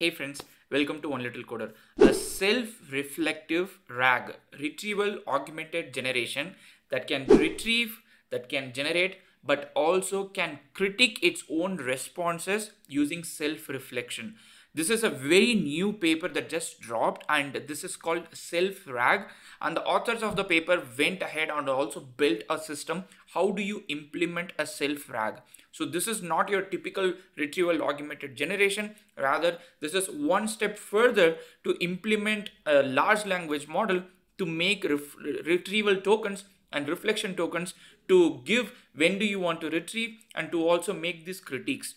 Hey friends, welcome to One Little Coder. A self-reflective RAG, retrieval augmented generation, that can retrieve, that can generate, but also can critique its own responses using self-reflection. This is a very new paper that just dropped, and this is called Self-RAG, and the authors of the paper went ahead and also built a system. How do you implement a self-RAG? So this is not your typical retrieval augmented generation. Rather, this is one step further to implement a large language model to make retrieval tokens and reflection tokens to give when do you want to retrieve and to also make these critiques.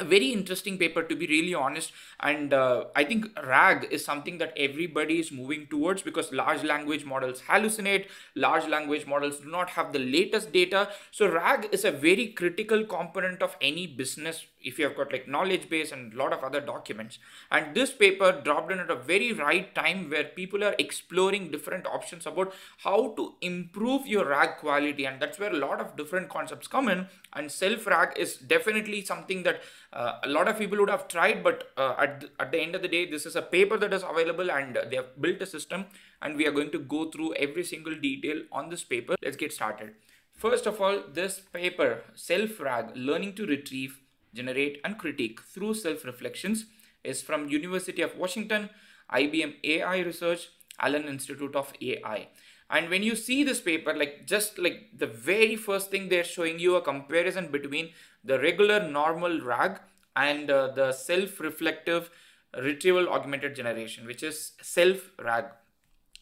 A very interesting paper, to be really honest, and I think RAG is something that everybody is moving towards because large language models hallucinate, large language models do not have the latest data. So RAG is a very critical component of any business if you have got like knowledge base and a lot of other documents. And this paper dropped in at a very right time where people are exploring different options about how to improve your RAG quality, and that's where a lot of different concepts come in, and self-RAG is definitely something that a lot of people would have tried, but at the end of the day, this is a paper that is available and they have built a system, and we are going to go through every single detail on this paper. Let's get started. First of all, this paper, Self-RAG, Learning to Retrieve, Generate and Critique Through Self-Reflections, is from University of Washington, IBM AI Research, Allen Institute of AI. And when you see this paper, like just like the very first thing, they're showing you a comparison between the regular normal RAG and the self-reflective retrieval augmented generation, which is self-RAG.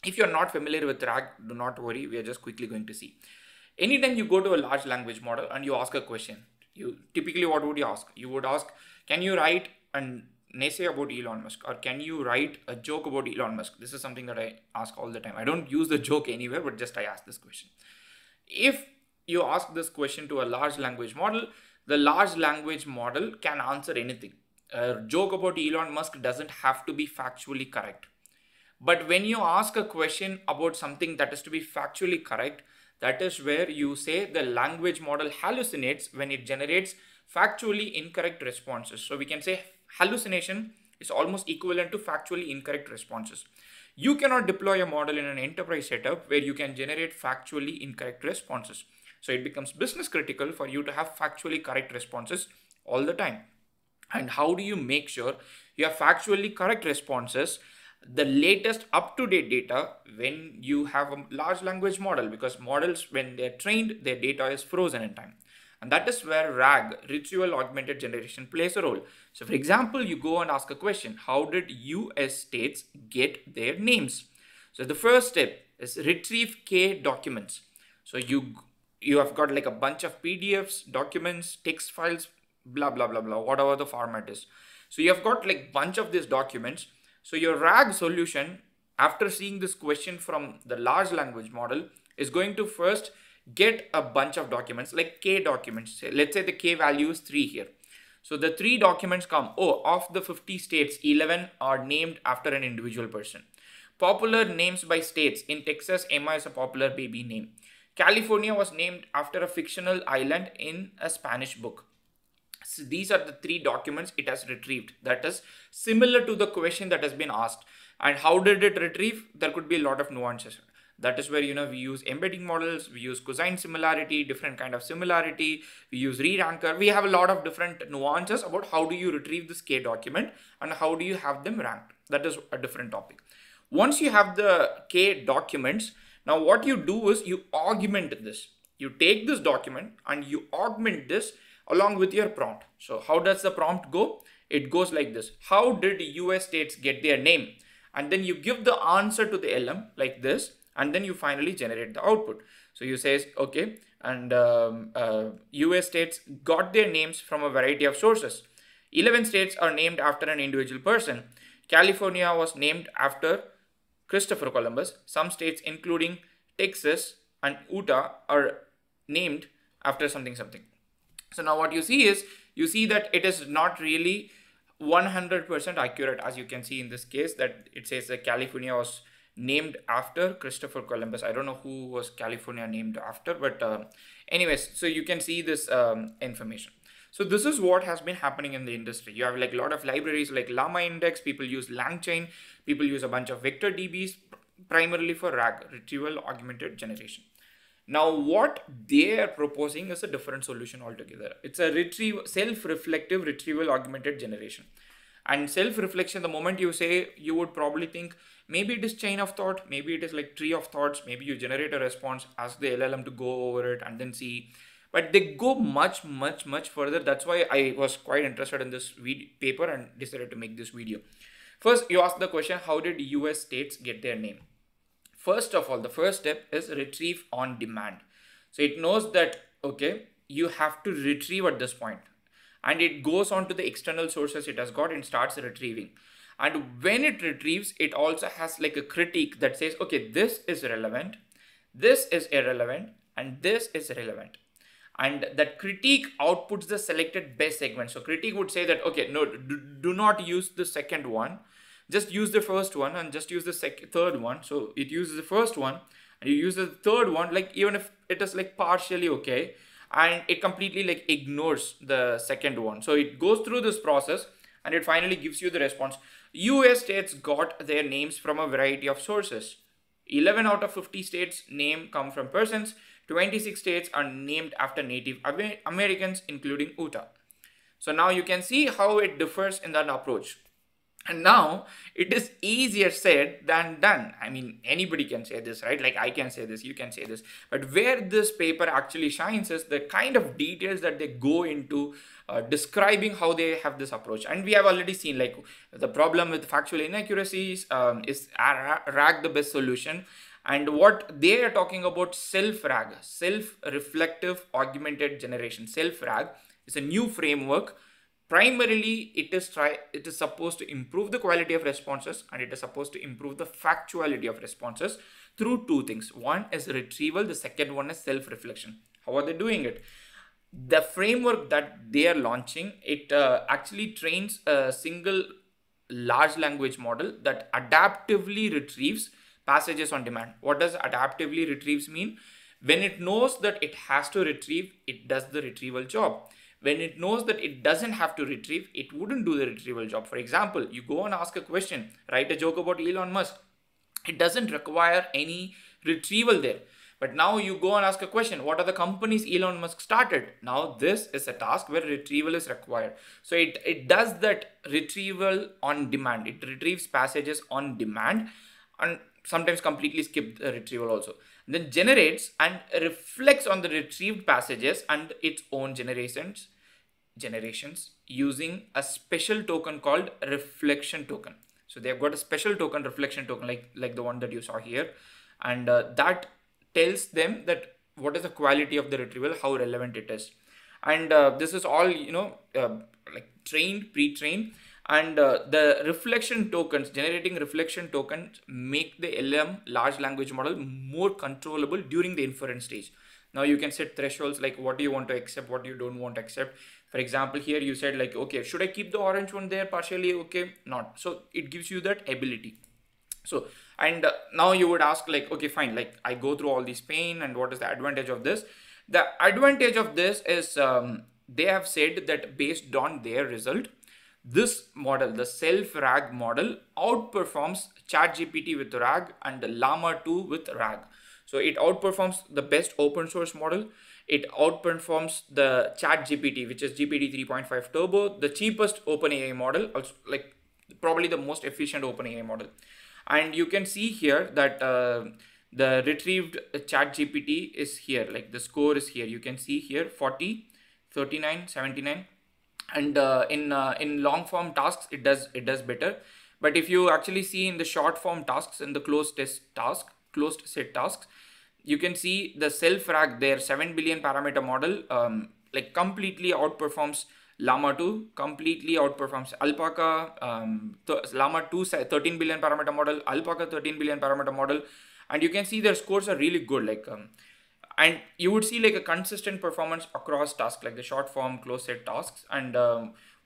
If you're not familiar with RAG, do not worry. We are just quickly going to see. Anytime you go to a large language model and you ask a question, you typically, what would you ask? You would ask, can you write an essay about Elon Musk, or can you write a joke about Elon Musk? This is something that I ask all the time. I don't use the joke anywhere, but just I ask this question. If you ask this question to a large language model, the large language model can answer anything. A joke about Elon Musk doesn't have to be factually correct. But when you ask a question about something that is to be factually correct, that is where you say the language model hallucinates when it generates factually incorrect responses. So we can say hallucination is almost equivalent to factually incorrect responses. You cannot deploy a model in an enterprise setup where you can generate factually incorrect responses. So it becomes business critical for you to have factually correct responses all the time. And how do you make sure you have factually correct responses, the latest up-to-date data, when you have a large language model? Because models, when they're trained, their data is frozen in time. And that is where RAG, retrieval augmented generation, plays a role. So for example, you go and ask a question, how did US states get their names? So the first step is retrieve K documents. So you have got like a bunch of PDFs, documents, text files, blah, blah, blah, blah, whatever the format is. So you have got like bunch of these documents. So your RAG solution, after seeing this question from the large language model, is going to first get a bunch of documents like K documents. Let's say the K value is 3 here. So the 3 documents come, oh, of the 50 states, 11 are named after an individual person. Popular names by states. In Texas, Emma is a popular baby name. California was named after a fictional island in a Spanish book. So these are the 3 documents it has retrieved. That is similar to the question that has been asked. And how did it retrieve? There could be a lot of nuances. That is where, you know, we use embedding models, we use cosine similarity, different kind of similarity, we use re-ranker. We have a lot of different nuances about how do you retrieve this K document and how do you have them ranked. That is a different topic. Once you have the K documents, now what you do is you augment this. You take this document and you augment this along with your prompt. So how does the prompt go? It goes like this. How did US states get their name? And then you give the answer to the LM like this. And then you finally generate the output. So you say, okay, and US states got their names from a variety of sources. 11 states are named after an individual person. California was named after Christopher Columbus. Some states, including Texas and Utah, are named after something, something. So now what you see is, you see that it is not really 100% accurate, as you can see in this case, that it says that California was named after Christopher Columbus. I don't know who was California named after, but anyways, so you can see this information. So this is what has been happening in the industry. You have like a lot of libraries like Llama Index, people use LangChain, people use a bunch of vector DBs primarily for RAG, retrieval augmented generation. Now what they are proposing is a different solution altogether. It's a self-reflective retrieval augmented generation. And self-reflection, the moment you say, you would probably think maybe it is chain of thought, maybe it is like tree of thoughts, maybe you generate a response, ask the LLM to go over it and then see. But they go much, much, much further. That's why I was quite interested in this paper and decided to make this video. First, you ask the question, how did US states get their name? First of all, the first step is retrieve on demand. So it knows that, okay, you have to retrieve at this point. And it goes on to the external sources it has got and starts retrieving. And when it retrieves, it also has like a critique that says, okay, this is relevant, this is irrelevant, and this is relevant. And that critique outputs the selected best segment. So critique would say that, okay, no, do not use the second one. Just use the first one and just use the third one. So it uses the first one and you use the third one, like even if it is like partially okay, and it completely like ignores the second one. So it goes through this process and it finally gives you the response. US states got their names from a variety of sources. 11 out of 50 states name come from persons. 26 states are named after Native Americans, including Utah. So now you can see how it differs in that approach. And now it is easier said than done. I mean, anybody can say this, right? Like I can say this, you can say this. But where this paper actually shines is the kind of details that they go into describing how they have this approach. And we have already seen like the problem with factual inaccuracies, is RAG the best solution? And what they are talking about, self-RAG, self-reflective augmented generation. Self-RAG is a new framework. Primarily, it is supposed to improve the quality of responses, and it is supposed to improve the factuality of responses through two things. One is retrieval, the second one is self-reflection. How are they doing it? The framework that they are launching, it actually trains a single large language model that adaptively retrieves passages on demand. What does adaptively retrieves mean? When it knows that it has to retrieve, it does the retrieval job. When it knows that it doesn't have to retrieve, it wouldn't do the retrieval job. For example, you go and ask a question, write a joke about Elon Musk. It doesn't require any retrieval there. But now you go and ask a question, what are the companies Elon Musk started? Now this is a task where retrieval is required. So it does that retrieval on demand. It retrieves passages on demand and sometimes completely skip the retrieval also. Then generates and reflects on the retrieved passages and its own generations using a special token called reflection token. So they've got a special token, reflection token, like the one that you saw here. And that tells them that what is the quality of the retrieval, how relevant it is. And this is all, you know, like trained, pre-trained. And the reflection tokens, generating reflection tokens, make the LM large language model more controllable during the inference stage. Now you can set thresholds like what do you want to accept, what you don't want to accept. For example, here you said like, okay, should I keep the orange one there partially? Okay, not. So it gives you that ability. So, and now you would ask like, okay, fine, like I go through all this pain and what is the advantage of this? The advantage of this is they have said that based on their result, this model, the self-RAG model, outperforms ChatGPT with RAG and the Llama 2 with RAG. So it outperforms the best open source model. It outperforms the ChatGPT, which is GPT 3.5 Turbo, the cheapest OpenAI model, also like probably the most efficient OpenAI model. And you can see here that the retrieved ChatGPT is here, like the score is here. You can see here 40, 39, 79. And in long form tasks, it does better. But if you actually see in the short form tasks, in the closed set tasks, you can see the self-RAG, their 7 billion parameter model, like completely outperforms Llama 2, completely outperforms Alpaca, Llama 2 13 billion parameter model, Alpaca 13 billion parameter model. And you can see their scores are really good. Like, and you would see like a consistent performance across tasks, like the short form, closed set tasks. And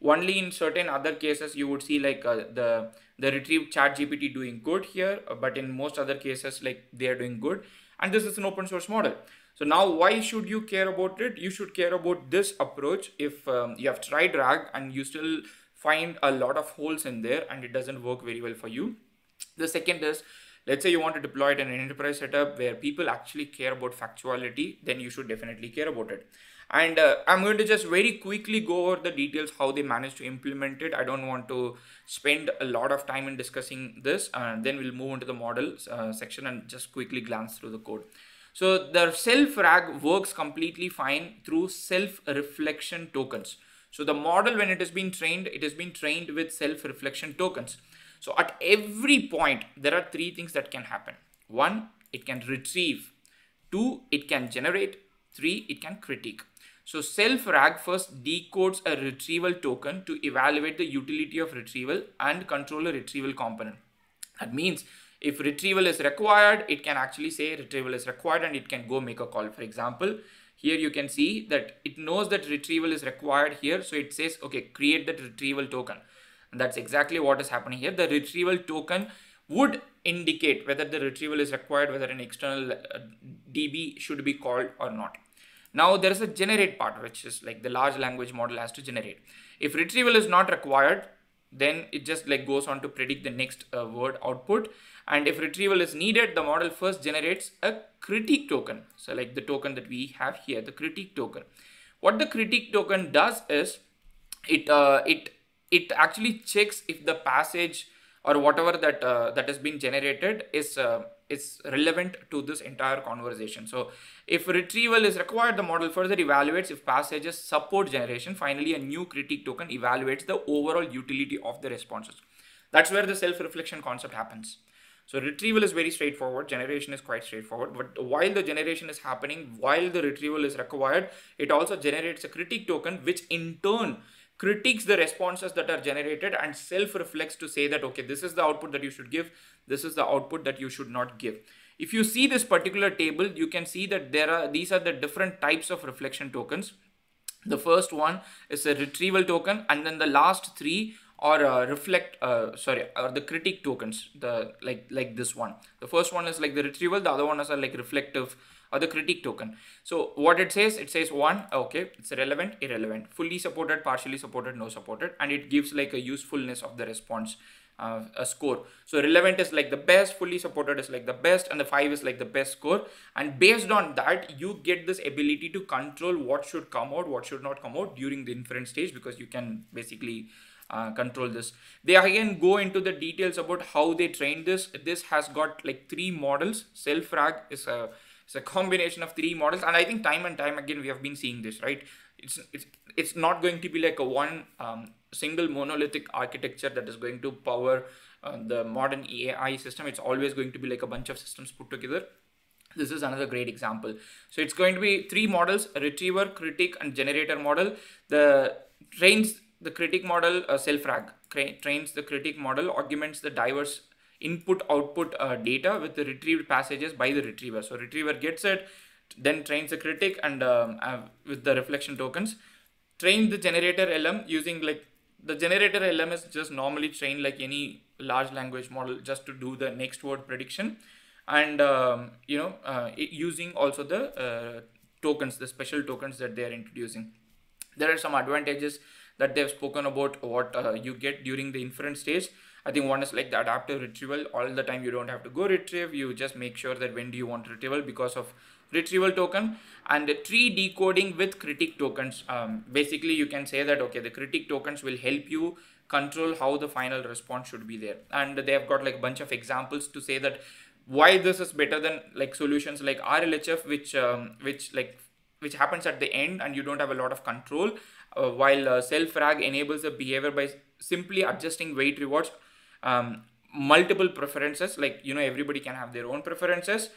only in certain other cases, you would see like the retrieved ChatGPT doing good here. But in most other cases, like they are doing good. And this is an open source model. So now why should you care about it? You should care about this approach if you have tried RAG and you still find a lot of holes in there and it doesn't work very well for you. The second is, let's say you want to deploy it in an enterprise setup where people actually care about factuality, then you should definitely care about it. And I'm going to just very quickly go over the details how they managed to implement it. I don't want to spend a lot of time in discussing this. Then we'll move into the models section and just quickly glance through the code. So the self-RAG works completely fine through self-reflection tokens. So the model, when it has been trained with self-reflection tokens. So at every point, there are three things that can happen. One, it can retrieve. Two, it can generate. Three, it can critique. So self-RAG first decodes a retrieval token to evaluate the utility of retrieval and control a retrieval component. That means if retrieval is required, it can actually say retrieval is required and it can go make a call. For example, here you can see that it knows that retrieval is required here. So it says, okay, create that retrieval token. And that's exactly what is happening here. The retrieval token would indicate whether the retrieval is required, whether an external DB should be called or not. Now there is a generate part, which is like the large language model has to generate. If retrieval is not required, then it just like goes on to predict the next word output. And if retrieval is needed, the model first generates a critique token. So like the token that we have here, the critique token. What the critique token does is it actually checks if the passage or whatever that that has been generated is relevant to this entire conversation. So if retrieval is required, the model further evaluates if passages support generation. Finally, a new critique token evaluates the overall utility of the responses. That's where the self-reflection concept happens. So retrieval is very straightforward, generation is quite straightforward, but while the generation is happening, while the retrieval is required, it also generates a critique token, which in turn critiques the responses that are generated and self-reflects to say that, okay, this is the output that you should give. This is the output that you should not give. If you see this particular table, you can see that these are the different types of reflection tokens. The first one is a retrieval token, and then the last three are the critique tokens, like this one. The first one is like the retrieval, the other one is like reflective or the critique token. So what it says one, okay, it's relevant, irrelevant, fully supported, partially supported, no supported, and it gives like a usefulness of the response, a score. So relevant is like the best, fully supported is like the best, and the 5 is like the best score. And based on that, you get this ability to control what should come out, what should not come out during the inference stage, because you can basically control this. They again go into the details about how they train this. This has got like 3 models. Self-RAG is a combination of 3 models, and I think time and time again we have been seeing this, right? It's not going to be like a one single monolithic architecture that is going to power the modern AI system. It's always going to be like a bunch of systems put together. This is another great example. So it's going to be 3 models: retriever, critique, and generator model. The critique model, self-RAG trains the critique model, augments the diverse input-output data with the retrieved passages by the retriever. So retriever gets it, then trains the critic and with the reflection tokens, train the generator LM using like the generator LM is just normally trained like any large language model just to do the next word prediction, and using also the tokens, the special tokens that they are introducing. There are some advantages that they've spoken about what you get during the inference stage. I think one is like the adaptive retrieval. All the time you don't have to go retrieve. You just make sure that when do you want retrieval because of retrieval token. And the tree decoding with critique tokens. Basically, you can say that, okay, the critique tokens will help you control how the final response should be there. And they have got like a bunch of examples to say that why this is better than like solutions like RLHF, which happens at the end and you don't have a lot of control, while self-RAG enables the behavior by simply adjusting weight rewards. Multiple preferences, like, you know, everybody can have their own preferences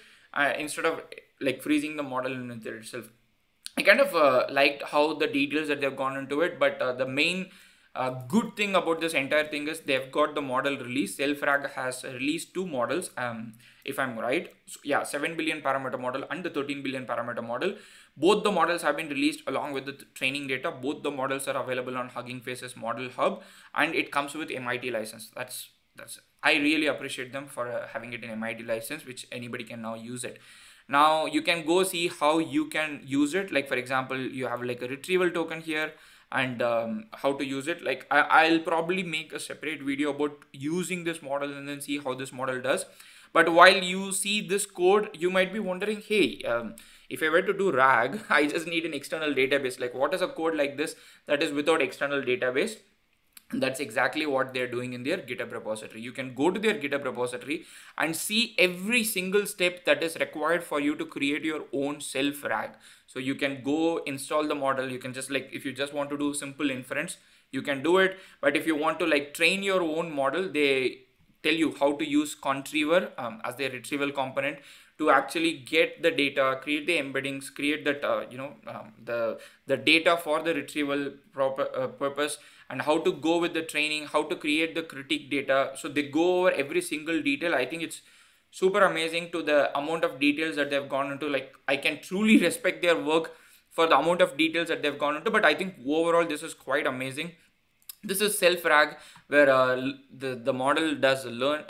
instead of like freezing the model in itself. I kind of liked how the details that they've gone into it, but the main good thing about this entire thing is they've got the model release. Self-RAG has released 2 models, if I'm right. So, yeah, 7 billion parameter model and the 13 billion parameter model. Both the models have been released along with the training data. Both the models are available on Hugging Face's Model Hub, and it comes with MIT license. That's I really appreciate them for having it in MIT license, which anybody can now use it. Now you can go see how you can use it. Like for example, you have like a retrieval token here, and how to use it. Like I'll probably make a separate video about using this model and then see how this model does. But while you see this code, you might be wondering, hey, if I were to do RAG, I just need an external database. Like what is a code like this that is without external database? That's exactly what they're doing in their GitHub repository. You can go to their GitHub repository and see every single step that is required for you to create your own self-RAG. So you can go install the model. You can just like, if you just want to do simple inference, you can do it. But if you want to like train your own model, they tell you how to use Contriver as their retrieval component to actually get the data, create the embeddings, create that the data for the retrieval purpose, and how to go with the training, how to create the critique data. So they go over every single detail. I think it's super amazing to the amount of details that they've gone into. Like I can truly respect their work for the amount of details that they've gone into. But I think overall this is quite amazing. This is self-RAG, where the model does learn.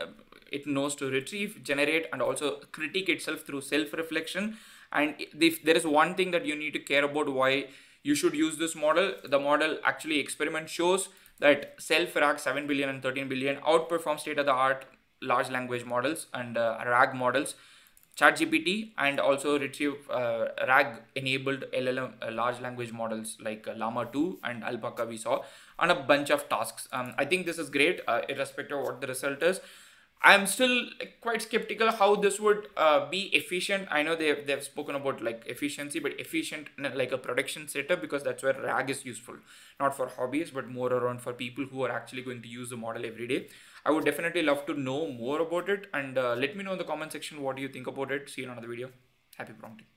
It knows to retrieve, generate, and also critique itself through self-reflection. And if there is one thing that you need to care about why you should use this model, the model actually experiment shows that self-RAG 7 billion and 13 billion outperform state-of-the-art large language models and RAG models, ChatGPT, and also retrieve RAG-enabled LLM large language models like Llama 2 and Alpaca we saw on a bunch of tasks. I think this is great, irrespective of what the result is. I'm still quite skeptical how this would be efficient. I know they've spoken about like efficiency, but efficient in like a production setup, because that's where RAG is useful, not for hobbyists, but more around for people who are actually going to use the model every day. I would definitely love to know more about it, and let me know in the comment section what do you think about it. See you in another video. Happy prompting.